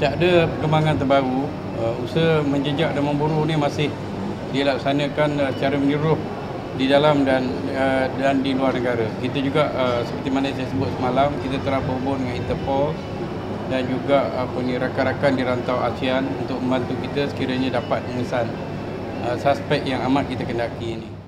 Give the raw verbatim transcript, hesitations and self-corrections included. tak ada perkembangan terbaru, uh, usaha menjejak dan memburu ni masih dilaksanakan uh, secara menyeluruh di dalam dan uh, dan di luar negara. Kita juga uh, seperti mana saya sebut semalam, kita telah berhubung dengan Interpol dan juga apa ni rakan-rakan di rantau ASEAN untuk membantu kita sekiranya dapat mengesan uh, suspek yang amat kita kendaki ini.